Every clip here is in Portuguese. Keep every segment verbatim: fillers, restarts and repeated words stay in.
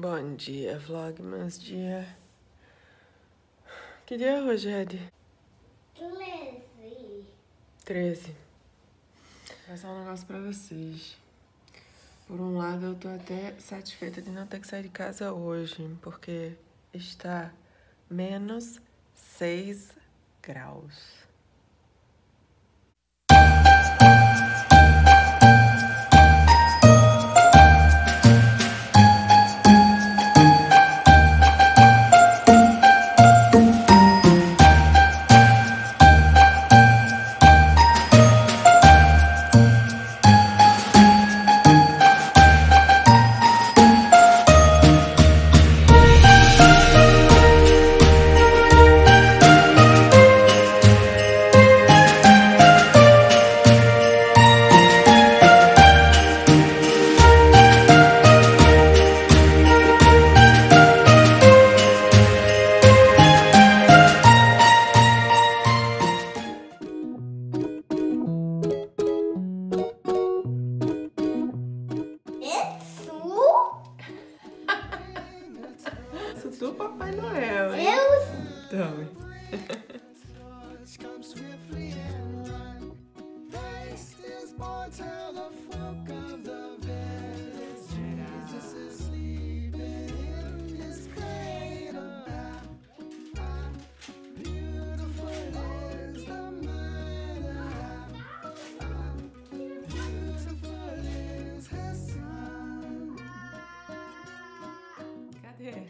Bom dia, Vlogmas, dia... Que dia é hoje, Ed? treze. treze. Vou passar um negócio pra vocês. Por um lado, eu tô até satisfeita de não ter que sair de casa hoje, porque está menos seis graus. Do Papai Noel, hein? Eu? Tome. Cadê?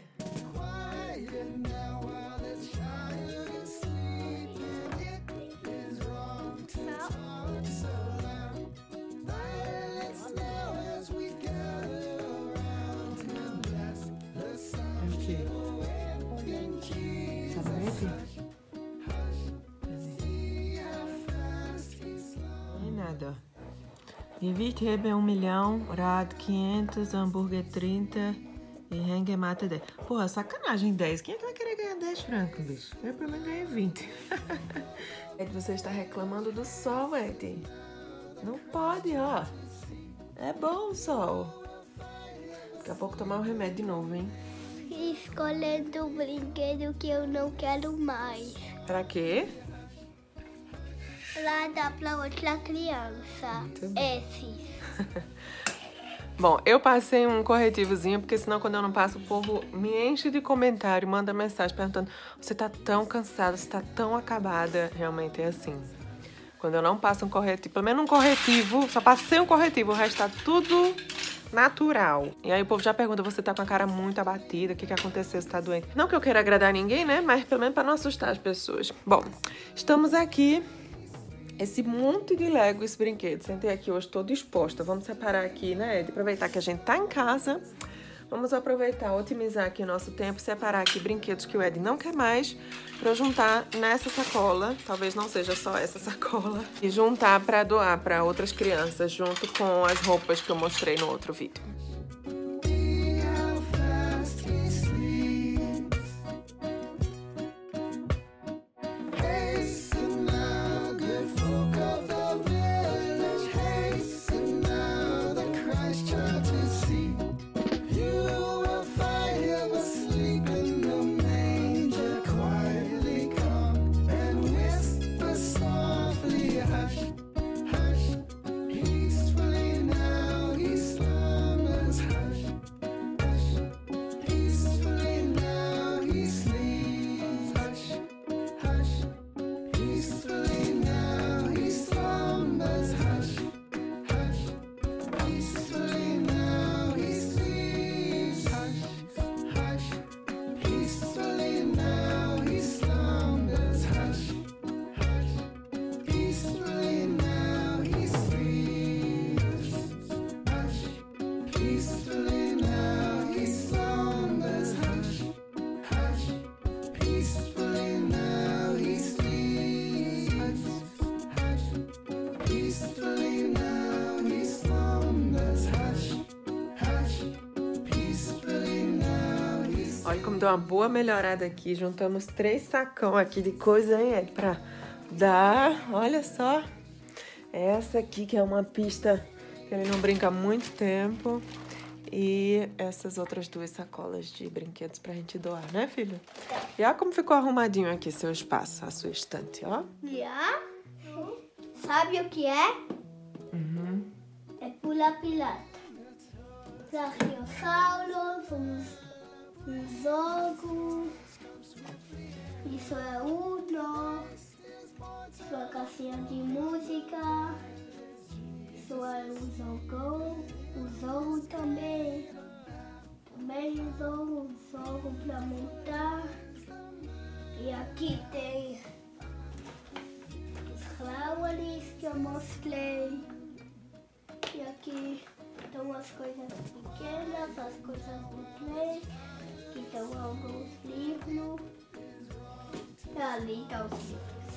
Invite Rebe um milhão, Rado quinhentos, hambúrguer trinta e Rengue Mata dez. Porra, sacanagem, dez. Quem é que vai querer ganhar dez francos, bicho? Eu pelo menos ganhei vinte. Ed, você está reclamando do sol, Ed. Não pode, ó. É bom o sol. Daqui a pouco tomar o remédio de novo, hein? Escolhendo um brinquedo que eu não quero mais. Pra quê? Lá dá pra outra criança. Esses. Bom, eu passei um corretivozinho, porque senão quando eu não passo, o povo me enche de comentário, manda mensagem perguntando: você tá tão cansada, você tá tão acabada. Realmente é assim. Quando eu não passo um corretivo, pelo menos um corretivo, só passei um corretivo, o resto tá tudo natural. E aí o povo já pergunta: você tá com a cara muito abatida, o que que aconteceu, você tá doente? Não que eu queira agradar ninguém, né? Mas pelo menos pra não assustar as pessoas. Bom, estamos aqui. Esse monte de Lego, esse brinquedo. Sentei aqui hoje, estou disposta. Vamos separar aqui, né, Ed? Aproveitar que a gente tá em casa. Vamos aproveitar, otimizar aqui o nosso tempo, separar aqui brinquedos que o Ed não quer mais, para juntar nessa sacola. Talvez não seja só essa sacola. E juntar para doar para outras crianças, junto com as roupas que eu mostrei no outro vídeo. Olha como deu uma boa melhorada aqui. Juntamos três sacão aqui de coisa, hein, Ed? Pra dar. Olha só. Essa aqui que é uma pista que ele não brinca há muito tempo. E essas outras duas sacolas de brinquedos pra gente doar, né, filho? E olha como ficou arrumadinho aqui seu espaço, a sua estante, ó. Já? Sabe o que é? Uhum. É pula-pilata. Dinossauros, um, um jogo. Isso é outro. Sua caixinha de música. Isso é um jogo. Um jogo também. Também um jogo. Um jogo pra montar. E aqui tem os flowers que eu mostrei. E aqui estão as coisas pequenas, as coisas do play. Aqui estão alguns livros. E ali estão os livros.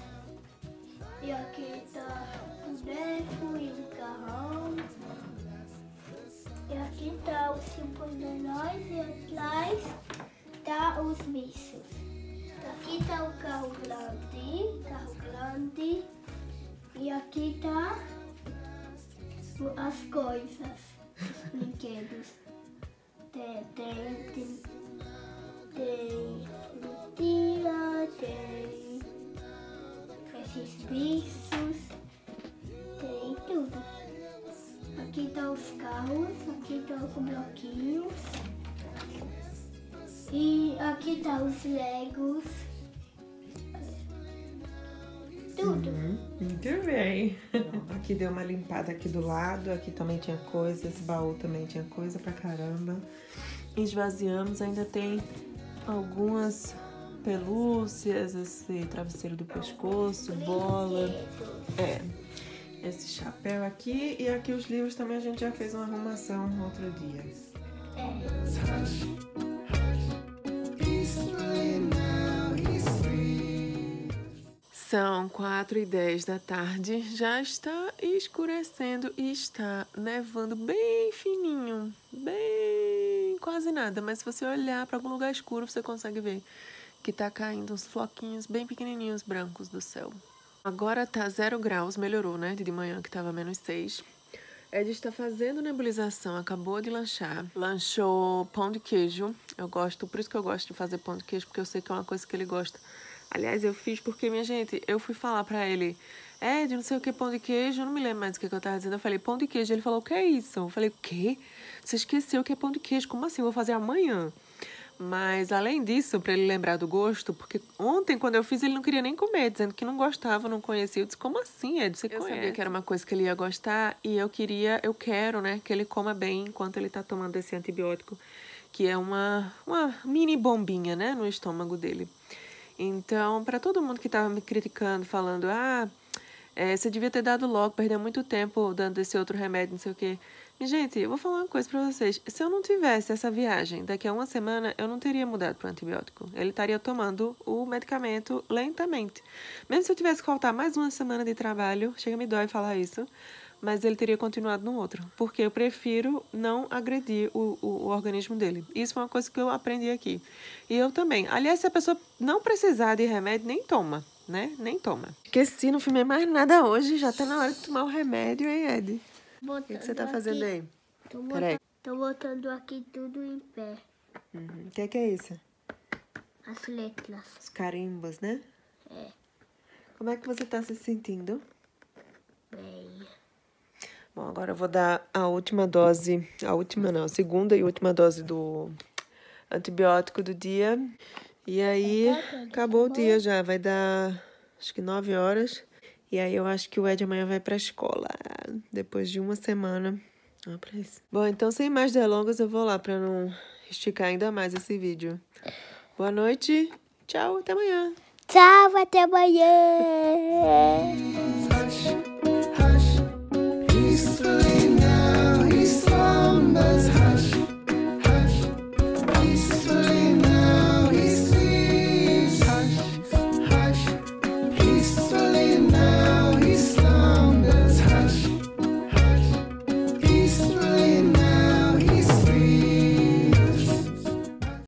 E aqui tá um boneco e um carrão. E aqui tá os cinco menores e atrás tá os bichos. Aqui tá o carro grande, carro grande. E aqui tá as coisas, os brinquedos. Tem, tem, tem, tem frutinha, tem... esses bichos, tem tudo. Aqui tá os carros, aqui tá os bloquinhos. E aqui tá os legos. Tudo. Uhum, muito bem. Aqui deu uma limpada aqui do lado, aqui também tinha coisa, esse baú também tinha coisa pra caramba. Esvaziamos, ainda tem algumas... pelúcias, esse travesseiro do pescoço, bola, é, esse chapéu aqui e aqui os livros também a gente já fez uma arrumação no outro dia. É. São quatro e dez da tarde, já está escurecendo e está nevando bem fininho, bem quase nada, mas se você olhar para algum lugar escuro você consegue ver que tá caindo uns floquinhos bem pequenininhos brancos do céu. Agora tá zero graus, melhorou, né? De manhã que tava menos seis. Ed está fazendo nebulização, acabou de lanchar. Lanchou pão de queijo. Eu gosto, por isso que eu gosto de fazer pão de queijo, porque eu sei que é uma coisa que ele gosta. Aliás, eu fiz porque, minha gente, eu fui falar pra ele, Ed, não sei o que, pão de queijo, eu não me lembro mais do que eu tava dizendo. Eu falei, pão de queijo. Ele falou, o que é isso? Eu falei, o quê? Você esqueceu que é pão de queijo? Como assim? Eu vou fazer amanhã. Mas, além disso, para ele lembrar do gosto, porque ontem, quando eu fiz, ele não queria nem comer, dizendo que não gostava, não conhecia. Eu disse, como assim, Ed? Você conhece? Eu sabia que era uma coisa que ele ia gostar e eu queria, eu quero, né, que ele coma bem enquanto ele tá tomando esse antibiótico, que é uma, uma mini bombinha, né, no estômago dele. Então, para todo mundo que tava me criticando, falando, ah, é, você devia ter dado logo, perdeu muito tempo dando esse outro remédio, não sei o quê. Gente, eu vou falar uma coisa pra vocês. Se eu não tivesse essa viagem, daqui a uma semana, eu não teria mudado pro antibiótico. Ele estaria tomando o medicamento lentamente. Mesmo se eu tivesse que faltar mais uma semana de trabalho, chega me dói falar isso, mas ele teria continuado no outro. Porque eu prefiro não agredir o, o, o organismo dele. Isso foi uma coisa que eu aprendi aqui. E eu também. Aliás, se a pessoa não precisar de remédio, nem toma, né? Nem toma. Esqueci, não filmei mais nada hoje. Já tá na hora de tomar o remédio, hein, Ed? O que, que você tá fazendo aqui, aí? Tô botando, tô botando aqui tudo em pé. O uhum. que, que é isso? As letras. Os carimbos, né? É. Como é que você tá se sentindo? Bem. Bom, agora eu vou dar a última dose, a última não, a segunda e última dose do antibiótico do dia. E aí, acabou o dia já, vai dar acho que nove horas. E aí eu acho que o Ed amanhã vai pra escola, depois de uma semana. Olha pra isso. Bom, então sem mais delongas eu vou lá pra não esticar ainda mais esse vídeo. Boa noite, tchau, até amanhã. Tchau, até amanhã.